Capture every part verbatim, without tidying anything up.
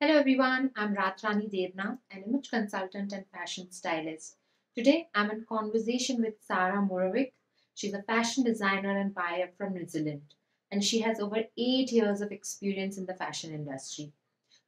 Hello everyone, I'm Ratrani Devna, an image consultant and fashion stylist. Today I'm in conversation with Sarah Morovic. She's a fashion designer and buyer from New Zealand, and she has over eight years of experience in the fashion industry.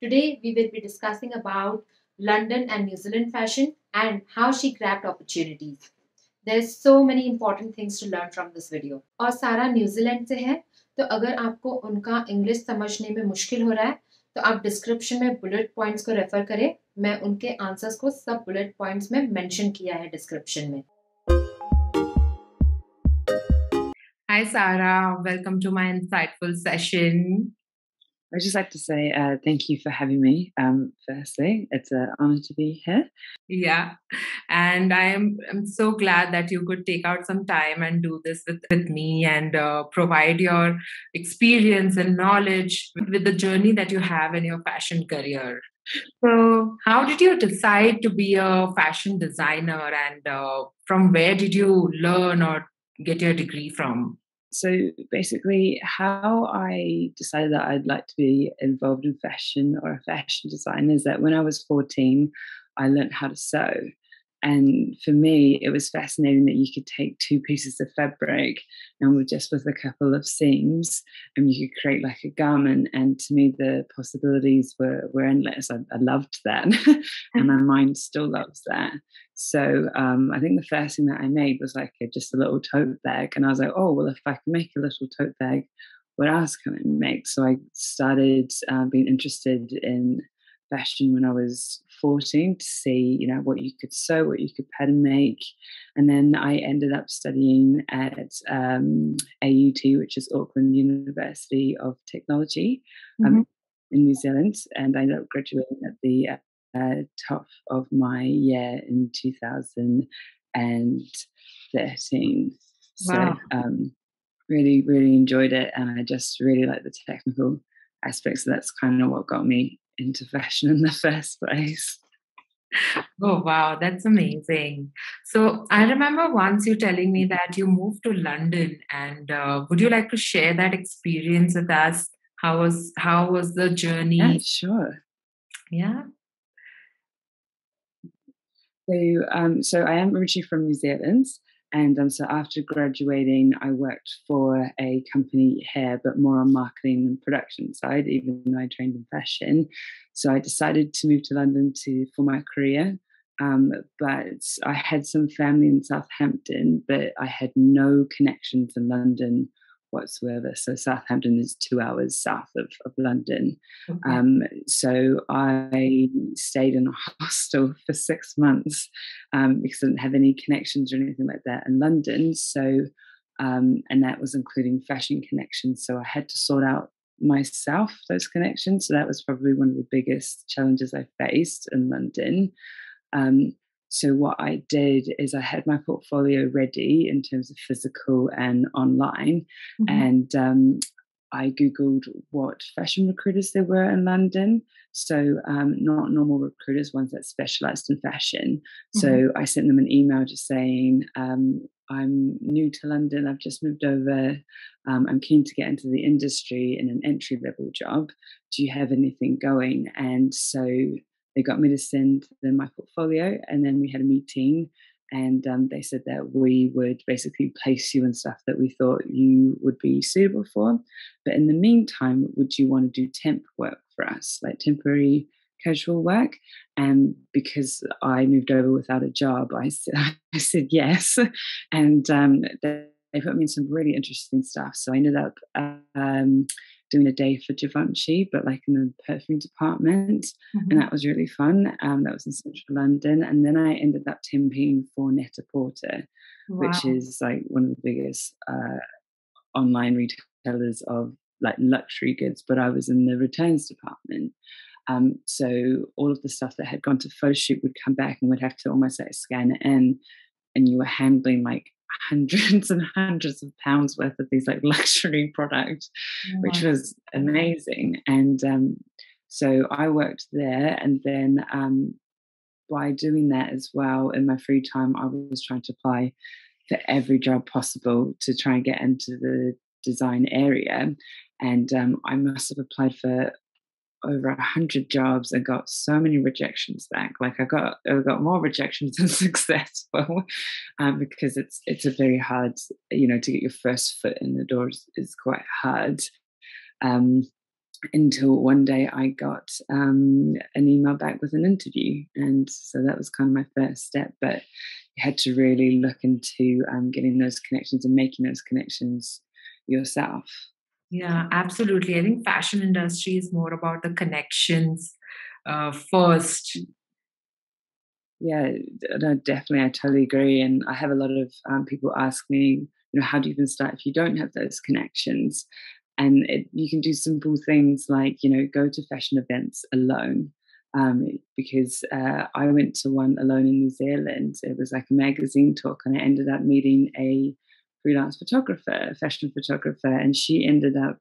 Today we will be discussing about London and New Zealand fashion and how she grabbed opportunities. There's so many important things to learn from this video. और Sarah New Zealand से है, तो अगर आपको उनका English समझने में मुश्किल हो रहा है तो आप डिस्क्रिप्शन में बुलेट पॉइंट्स को रेफर करें. मैं उनके आंसर्स को सब बुलेट पॉइंट्स में मेंशन किया है डिस्क्रिप्शन में. Hi Sarah, welcome to my insightful session. I'd just like to say uh, thank you for having me. Um, firstly, it's an honor to be here. Yeah, and I am I'm so glad that you could take out some time and do this with, with me and uh, provide your experience and knowledge with the journey that you have in your fashion career. So how did you decide to be a fashion designer, and uh, from where did you learn or get your degree from? So basically how I decided that I'd like to be involved in fashion or a fashion designer is that when I was fourteen, I learned how to sew. And for me, it was fascinating that you could take two pieces of fabric and with just with a couple of seams, and you could create like a garment. And to me, the possibilities were, were endless. I, I loved that. And my mind still loves that. So um, I think the first thing that I made was like a, just a little tote bag. And I was like, oh, well, if I can make a little tote bag, what else can I make? So I started uh, being interested in fashion when I was fourteen to see, you know, what you could sew, what you could pattern make. And then I ended up studying at um, A U T, which is Auckland University of Technology, mm-hmm. um, in New Zealand. And I ended up graduating at the uh, top of my year in two thousand thirteen. Wow. So um, really, really enjoyed it. And I just really like the technical aspects. So that's kind of what got me into fashion in the first place. Oh wow, that's amazing. So I remember once you telling me that you moved to London, and uh, would you like to share that experience with us? How was how was the journey? Yeah, sure. Yeah. So um, so I am originally from New Zealand. And um, so after graduating, I worked for a company here, but more on marketing and production side, even though I trained in fashion. So I decided to move to London to for my career. Um, but I had some family in Southampton, but I had no connection to London whatsoever. So Southampton is two hours south of, of London. Okay. Um, so I stayed in a hostel for six months um, because I didn't have any connections or anything like that in London. So, um, and that was including fashion connections. So I had to sort out myself those connections. So that was probably one of the biggest challenges I faced in London. Um, so what I did is I had my portfolio ready in terms of physical and online, mm-hmm. and um, I Googled what fashion recruiters there were in London. So um, not normal recruiters, ones that specialised in fashion. Mm-hmm. So I sent them an email just saying, um, I'm new to London, I've just moved over, um, I'm keen to get into the industry in an entry-level job. Do you have anything going? And so they got me to send them my portfolio, and then we had a meeting, and um, they said that we would basically place you in stuff that we thought you would be suitable for. But in the meantime, would you want to do temp work for us, like temporary casual work? And because I moved over without a job, I said, I said yes. And um, they put me in some really interesting stuff. So I ended up um, doing a day for Givenchy, but like in the perfume department, mm-hmm. and that was really fun. Um, that was in central London, and then I ended up temping for Netta Porter, wow. which is like one of the biggest uh, online retailers of like luxury goods. But I was in the returns department, um, so all of the stuff that had gone to photo shoot would come back, and would have to almost like scan it in, and you were handling like hundreds and hundreds of pounds worth of these like luxury products, wow. which was amazing. And um, so I worked there, and then um, by doing that as well in my free time, I was trying to apply for every job possible to try and get into the design area. And um, I must have applied for over a hundred jobs and got so many rejections back. Like I got, I got more rejections than successful, um, because it's it's a very hard, you know, to get your first foot in the door is, is quite hard. Um, until one day I got um, an email back with an interview, and so that was kind of my first step. But you had to really look into um, getting those connections and making those connections yourself. Yeah, absolutely. I think fashion industry is more about the connections uh, first. Yeah, no, definitely. I totally agree. And I have a lot of um, people ask me, you know, how do you even start if you don't have those connections? And it, you can do simple things like, you know, go to fashion events alone. Um, because uh, I went to one alone in New Zealand. It was like a magazine talk, and I ended up meeting a freelance photographer, a fashion photographer, and she ended up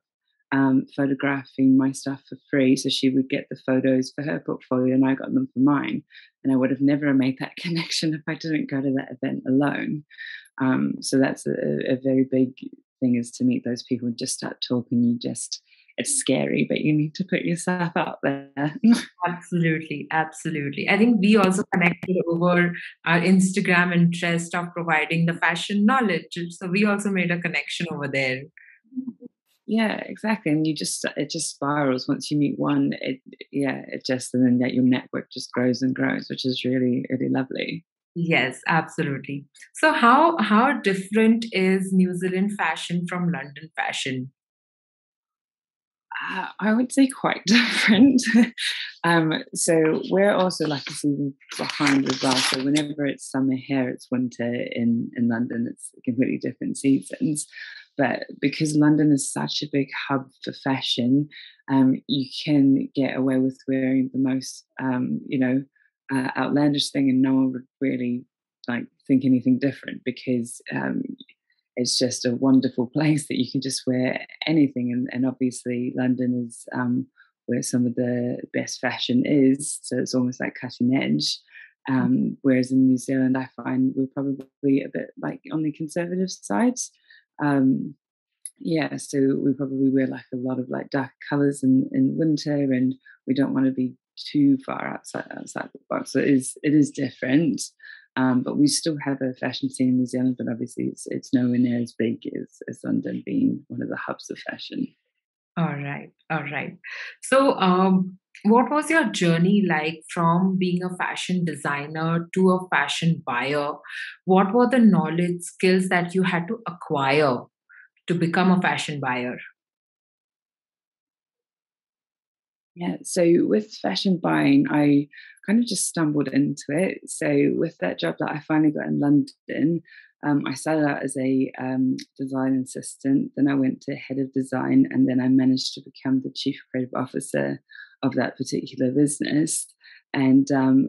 um, photographing my stuff for free. So she would get the photos for her portfolio and I got them for mine. And I would have never made that connection if I didn't go to that event alone. Um, so that's a, a very big thing, is to meet those people and just start talking. You just It's scary, but you need to put yourself out there. Absolutely, absolutely. I think we also connected over our Instagram interest of providing the fashion knowledge. So we also made a connection over there. Yeah, exactly. And you just, it just spirals once you meet one. It, yeah, it just, and then that your network just grows and grows, which is really, really lovely. Yes, absolutely. So how how different is New Zealand fashion from London fashion? Uh, I would say quite different. um, so we're also like a season behind as well. So whenever it's summer here, it's winter in, in London. It's completely different seasons. But because London is such a big hub for fashion, um, you can get away with wearing the most, um, you know, uh, outlandish thing, and no one would really like think anything different, because um it's just a wonderful place that you can just wear anything. And, and obviously London is um, where some of the best fashion is. So it's almost like cutting edge. Um, whereas in New Zealand, I find we're probably a bit like on the conservative side. Um, yeah, so we probably wear like a lot of like dark colours in, in winter, and we don't want to be too far outside outside the box. So it is, it is different. Um, but we still have a fashion scene in New Zealand, but obviously it's, it's nowhere near as big as, as London, being one of the hubs of fashion. All right. All right. So um, what was your journey like from being a fashion designer to a fashion buyer? What were the knowledge, skills that you had to acquire to become a fashion buyer? Yeah, so with fashion buying, I kind of just stumbled into it. So with that job that I finally got in London, um, I started out as a um, design assistant, then I went to head of design, and then I managed to become the chief creative officer of that particular business. And um,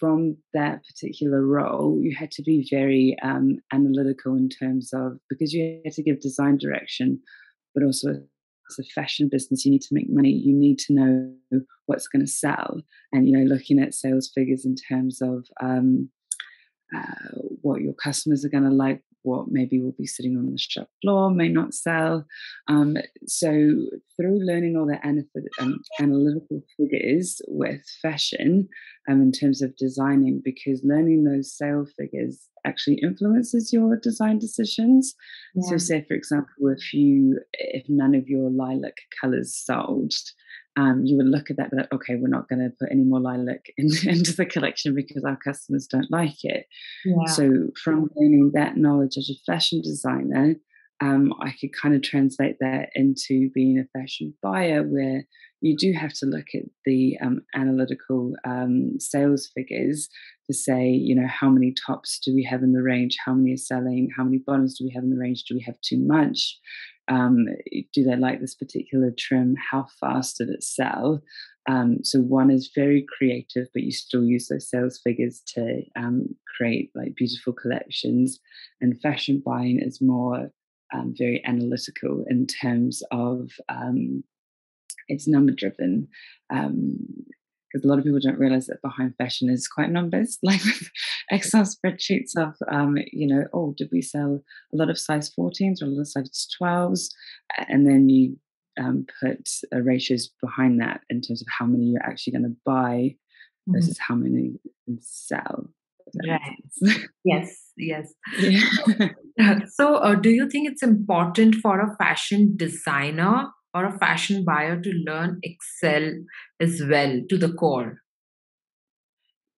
from that particular role, you had to be very um, analytical in terms of, because you had to give design direction, but also it's a fashion business, you need to make money, you need to know what's going to sell, and, you know, looking at sales figures in terms of um, uh, what your customers are going to like, what maybe will be sitting on the shop floor, may not sell. Um, so through learning all the ana- um, analytical figures with fashion um, in terms of designing, because learning those sales figures actually influences your design decisions. Yeah. So say, for example, if you if none of your lilac colours sold, um, you would look at that and be like, okay, we're not going to put any more lilac in, into the collection because our customers don't like it. Yeah. So from learning that knowledge as a fashion designer, um, I could kind of translate that into being a fashion buyer, where you do have to look at the um, analytical um, sales figures to say, you know, how many tops do we have in the range? How many are selling? How many bottoms do we have in the range? Do we have too much? Um, do they like this particular trim? How fast did it sell? Um, so one is very creative, but you still use those sales figures to um, create like beautiful collections. And fashion buying is more um, very analytical in terms of um, it's number driven. Um, because a lot of people don't realise that behind fashion is quite numbers, like with Excel spreadsheets of, um, you know, oh, did we sell a lot of size fourteens or a lot of size twelves? And then you um, put uh, ratios behind that in terms of how many you're actually going to buy versus mm-hmm. how many you sell. Right. Yes, yes. Yeah. So uh, do you think it's important for a fashion designer or a fashion buyer to learn Excel as well to the core?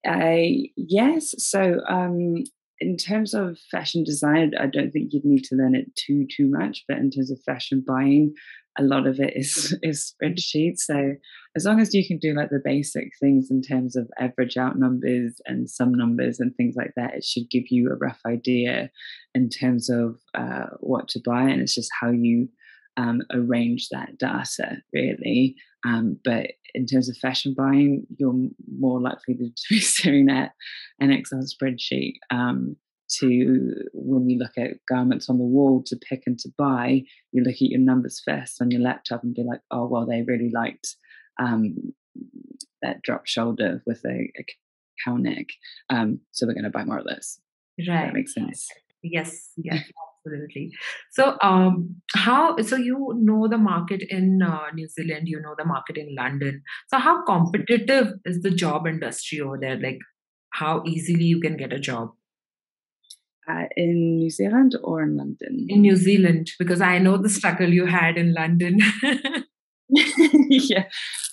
Uh, yes. So um, in terms of fashion design, I don't think you'd need to learn it too, too much. But in terms of fashion buying, a lot of it is, is spreadsheets. So as long as you can do like the basic things in terms of average out numbers and sum numbers and things like that, it should give you a rough idea in terms of uh, what to buy. And it's just how you um, arrange that data, really. Um, but in terms of fashion buying, you're more likely to be staring at an Excel spreadsheet um, to when you look at garments on the wall to pick and to buy. You look at your numbers first on your laptop and be like, oh, well, they really liked um, that drop shoulder with a, a cow neck. Um, so we're going to buy more of this. Right. If that makes sense. Yes. Yes. Absolutely. So, um, how? So you know the market in uh, New Zealand. You know the market in London. So, how competitive is the job industry over there? Like, how easily you can get a job uh, in New Zealand or in London? In New Zealand, because I know the struggle you had in London. Yeah,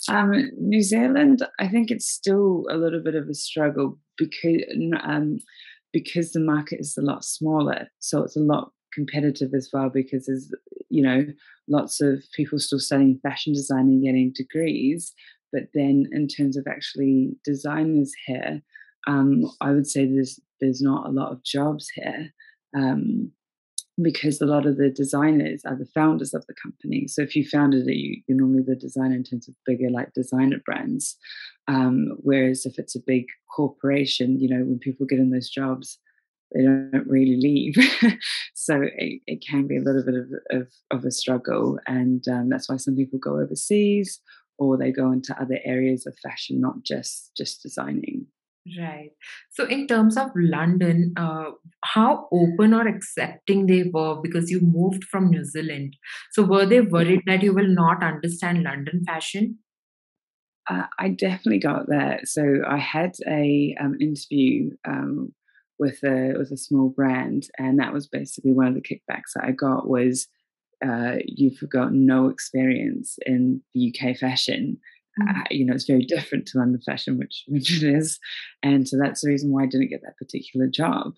um, New Zealand. I think it's still a little bit of a struggle because um, because the market is a lot smaller. So it's a lot competitive as well, because there's, you know, lots of people still studying fashion design and getting degrees. But then in terms of actually designers here, um, I would say there's there's not a lot of jobs here um, because a lot of the designers are the founders of the company. So if you founded it, you, you're normally the designer in terms of bigger like designer brands. Um, whereas if it's a big corporation, you know, when people get in those jobs, they don't really leave. So it, it can be a little bit of, of, of a struggle. And um, that's why some people go overseas or they go into other areas of fashion, not just, just designing. Right. So in terms of London, uh, how open or accepting they were, because you moved from New Zealand. So were they worried that you will not understand London fashion? Uh, I definitely got there. So I had a um, interview um, with a with a small brand, and that was basically one of the kickbacks that I got was uh, you've got no experience in the U K fashion. Mm-hmm. Uh, you know, it's very different to London fashion, which which it is, and so that's the reason why I didn't get that particular job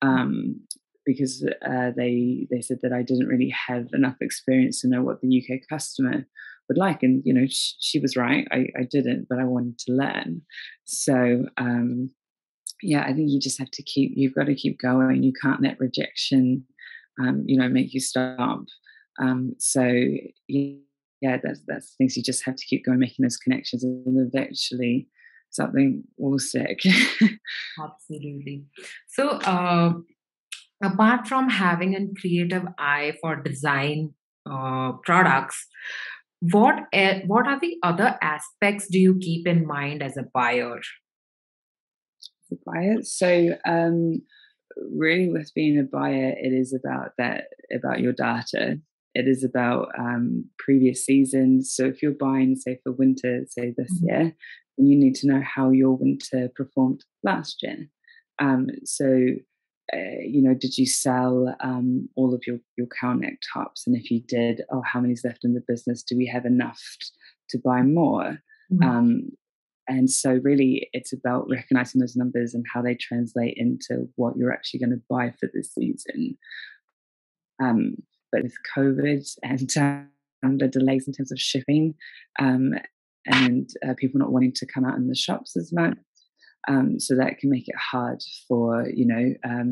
um, because uh, they they said that I didn't really have enough experience to know what the U K customer would like. And you know, she, she was right. I, I didn't, but I wanted to learn. So um, yeah, I think you just have to keep. You've got to keep going. You can't let rejection, um, you know, make you stop. Um, so yeah, that's that's things. You just have to keep going, making those connections, and eventually something will stick. Absolutely. So uh, apart from having a creative eye for design uh, products, What, what are the other aspects do you keep in mind as a buyer? As a buyer? So um, really with being a buyer, it is about that, about your data. It is about um, previous seasons. So if you're buying, say, for winter, say this mm-hmm. year, then you need to know how your winter performed last year. Um, so... Uh, you know, did you sell um, all of your, your cow neck tops? And if you did, oh, how many's left in the business? Do we have enough to buy more? Mm-hmm. Um, and so really it's about recognizing those numbers and how they translate into what you're actually going to buy for this season. Um, but with COVID and um, the delays in terms of shipping um, and uh, people not wanting to come out in the shops as much, Um, so that can make it hard for, you know, um,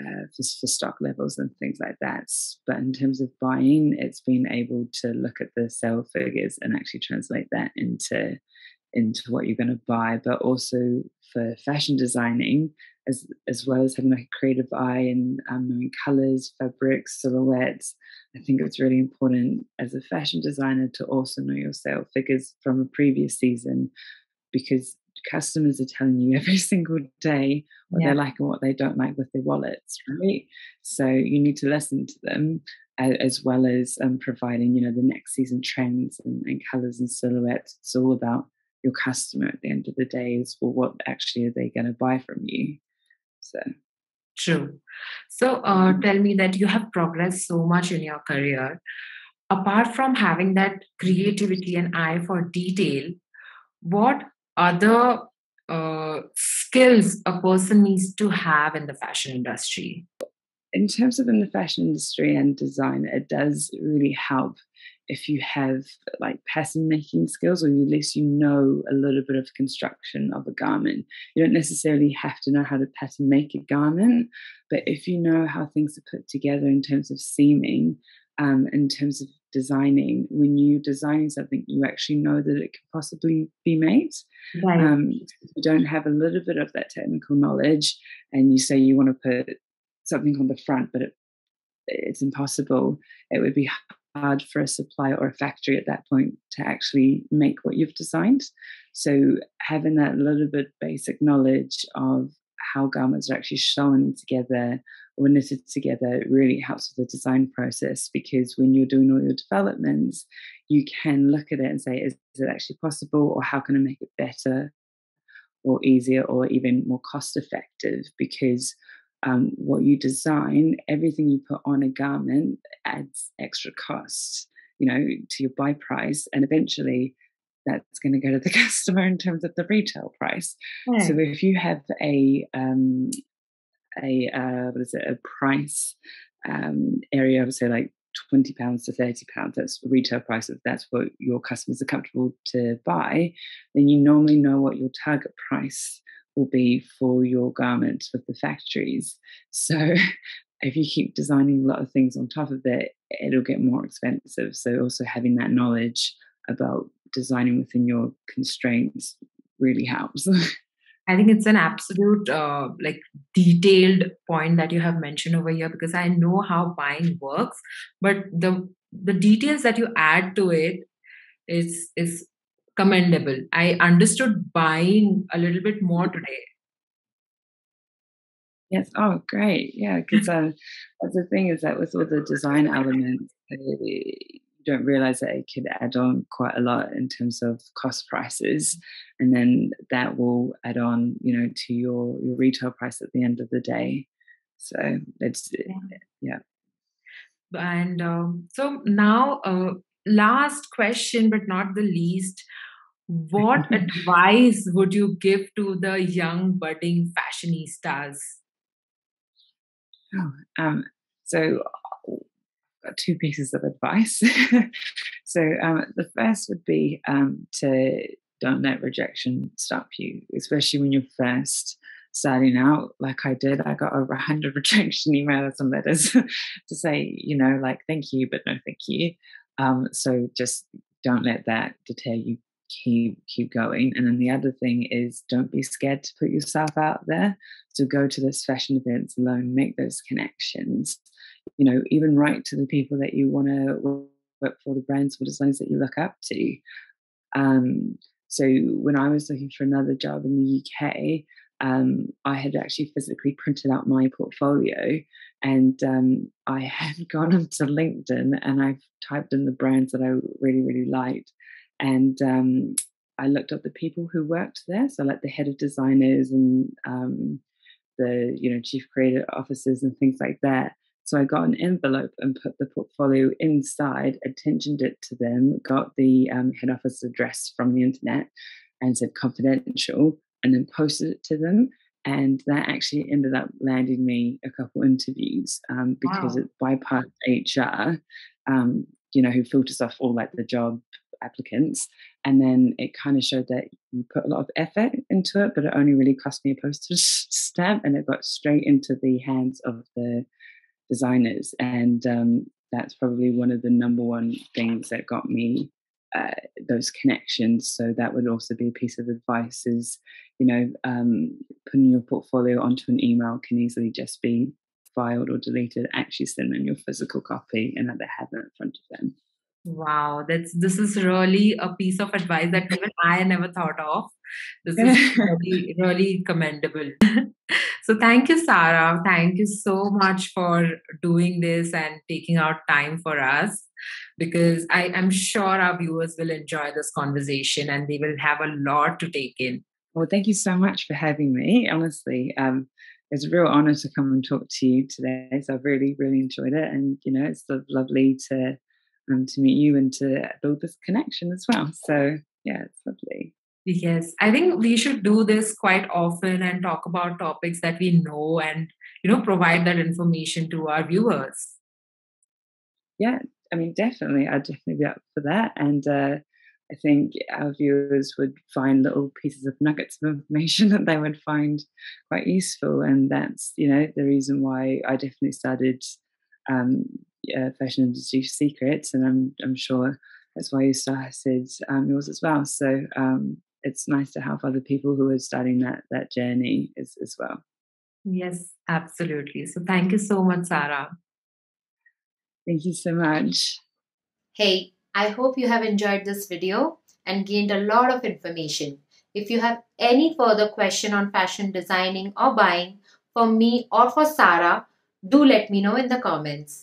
uh, for, for stock levels and things like that. But in terms of buying, it's been able to look at the sale figures and actually translate that into into what you're going to buy. But also for fashion designing, as as well as having like a creative eye and um, knowing colours, fabrics, silhouettes, I think it's really important as a fashion designer to also know your sale figures from a previous season, because customers are telling you every single day what yeah. they like and what they don't like with their wallets, right? So you need to listen to them as well as um, providing, you know, the next season trends and, and colours and silhouettes. It's all about your customer at the end of the day. Is, well, what actually are they going to buy from you? So true. So uh, tell me that you have progressed so much in your career. Apart from having that creativity and eye for detail, what other uh, skills a person needs to have in the fashion industry? In terms of in the fashion industry and design, it does really help if you have like pattern making skills, or at least you know a little bit of construction of a garment. You don't necessarily have to know how to pattern make a garment, but if you know how things are put together in terms of seaming, um, in terms of designing, when you're designing something, you actually know that it could possibly be made. Right. Um, if you don't have a little bit of that technical knowledge and you say you want to put something on the front, but it, it's impossible. It would be hard for a supplier or a factory at that point to actually make what you've designed. So having that little bit basic knowledge of how garments are actually sewn together or knitted together really helps with the design process, because when you're doing all your developments, you can look at it and say, is, is it actually possible, or how can I make it better or easier or even more cost effective? Because Um, what you design, everything you put on a garment adds extra costs, you know, to your buy price, and eventually that's going to go to the customer in terms of the retail price. Yeah. So if you have a um, a uh, what is it, a price um, area of say like twenty pounds to thirty pounds, that's retail price. If that's what your customers are comfortable to buy, then you normally know what your target price will be for your garment with the factories. So if you keep designing a lot of things on top of it, it'll get more expensive. So also having that knowledge about designing within your constraints really helps. I think it's an absolute uh, like detailed point that you have mentioned over here, because I know how buying works, but the the details that you add to it is is commendable. I understood buying a little bit more today. Yes. Oh, great. Yeah, because uh, that's the thing, is that with all the design elements, you don't realize that it could add on quite a lot in terms of cost prices, and then that will add on, you know, to your your retail price at the end of the day. So it's yeah. yeah. And um, so now. Uh, Last question, but not the least, what advice would you give to the young budding fashionistas? Oh, um, so I've got two pieces of advice. So um, the first would be um, to don't let rejection stop you, especially when you're first starting out. Like I did, I got over one hundred rejection emails and letters to say, you know, like, thank you, but no thank you. Um, so just don't let that deter you. Keep keep going. And then the other thing is, don't be scared to put yourself out there. So go to those fashion events alone, make those connections. You know, even write to the people that you want to work for, the brands or designs that you look up to. Um, so when I was looking for another job in the U K, Um, I had actually physically printed out my portfolio, and um, I had gone onto LinkedIn and I've typed in the brands that I really, really liked. And um, I looked up the people who worked there. So like the head of designers and um, the, you know, chief creative officers and things like that. So I got an envelope and put the portfolio inside, attentioned it to them, got the um, head office address from the internet and said confidential, and then posted it to them, and that actually ended up landing me a couple interviews um, because wow. It bypassed H R, um, you know, who filters off all like the job applicants, and then it kind of showed that you put a lot of effort into it, but it only really cost me a postage stamp, and it got straight into the hands of the designers, and um, that's probably one of the number one things that got me Uh, those connections. So that would also be a piece of advice, is, you know, um, putting your portfolio onto an email can easily just be filed or deleted. Actually send them your physical copy and that they have it in front of them. Wow, that's this is really a piece of advice that even I never thought of. This is really, really commendable. So thank you, Sarah. Thank you so much for doing this and taking out time for us, because I am sure our viewers will enjoy this conversation and they will have a lot to take in. Well, thank you so much for having me. Honestly, um, it's a real honor to come and talk to you today. So I've really, really enjoyed it. And, you know, it's lovely to Um, to meet you and to build this connection as well. So yeah, it's lovely. Yes, I think we should do this quite often and talk about topics that we know and, you know, provide that information to our viewers. Yeah, I mean, definitely. I'd definitely be up for that. And uh, I think our viewers would find little pieces of nuggets of information that they would find quite useful. And that's, you know, the reason why I definitely started um Uh, fashion industry secrets, and I'm I'm sure that's why you started um, yours as well. So um, it's nice to help other people who are starting that that journey as as well. Yes, absolutely. So thank you so much, Sarah. Thank you so much. Hey, I hope you have enjoyed this video and gained a lot of information. If you have any further question on fashion designing or buying for me or for Sarah, do let me know in the comments.